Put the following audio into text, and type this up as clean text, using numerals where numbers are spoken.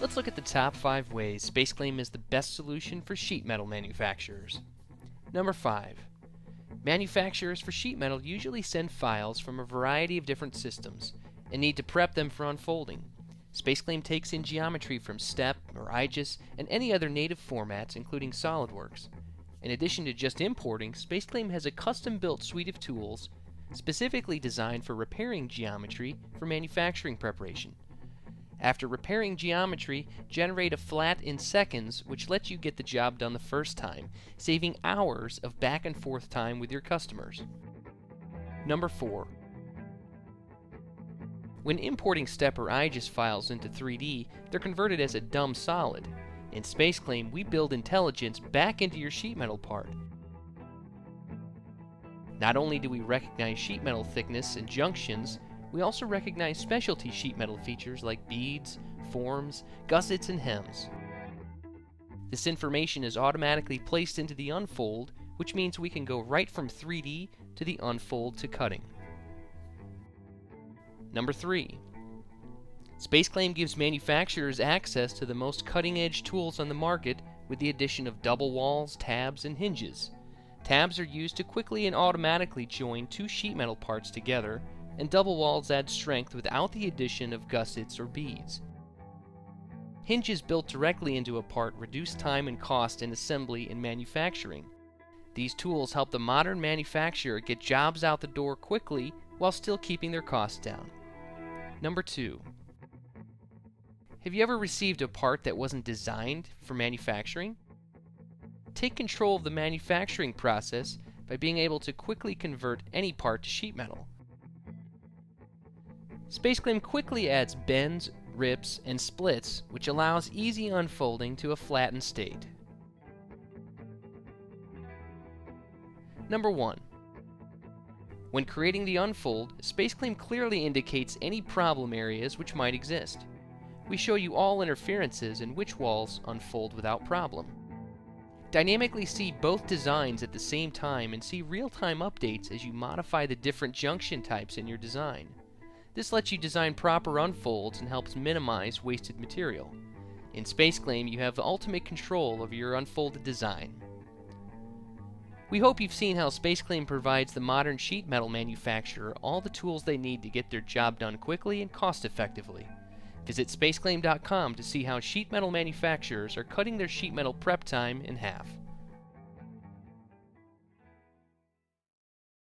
Let's look at the top 5 ways SpaceClaim is the best solution for sheet metal manufacturers. Number 5. Manufacturers for sheet metal usually send files from a variety of different systems and need to prep them for unfolding. SpaceClaim takes in geometry from STEP or IGES and any other native formats, including SOLIDWORKS. In addition to just importing, SpaceClaim has a custom-built suite of tools specifically designed for repairing geometry for manufacturing preparation. After repairing geometry, generate a flat in seconds, which lets you get the job done the first time, saving hours of back and forth time with your customers. Number 4. When importing STEP or IGES files into 3D, they're converted as a dumb solid. In SpaceClaim, we build intelligence back into your sheet metal part. Not only do we recognize sheet metal thickness and junctions, we also recognize specialty sheet metal features like beads, forms, gussets, and hems. This information is automatically placed into the unfold, which means we can go right from 3D to the unfold to cutting. Number 3. SpaceClaim gives manufacturers access to the most cutting-edge tools on the market with the addition of double walls, tabs, and hinges. Tabs are used to quickly and automatically join two sheet metal parts together, and double walls add strength without the addition of gussets or beads. Hinges built directly into a part reduce time and cost in assembly and manufacturing. These tools help the modern manufacturer get jobs out the door quickly while still keeping their costs down. Number 2. Have you ever received a part that wasn't designed for manufacturing? Take control of the manufacturing process by being able to quickly convert any part to sheet metal. SpaceClaim quickly adds bends, rips, and splits, which allows easy unfolding to a flattened state. Number 1. When creating the unfold, SpaceClaim clearly indicates any problem areas which might exist. We show you all interferences and which walls unfold without problem. Dynamically see both designs at the same time and see real-time updates as you modify the different junction types in your design. This lets you design proper unfolds and helps minimize wasted material. In SpaceClaim, you have the ultimate control over your unfolded design. We hope you've seen how SpaceClaim provides the modern sheet metal manufacturer all the tools they need to get their job done quickly and cost-effectively. Visit SpaceClaim.com to see how sheet metal manufacturers are cutting their sheet metal prep time in half.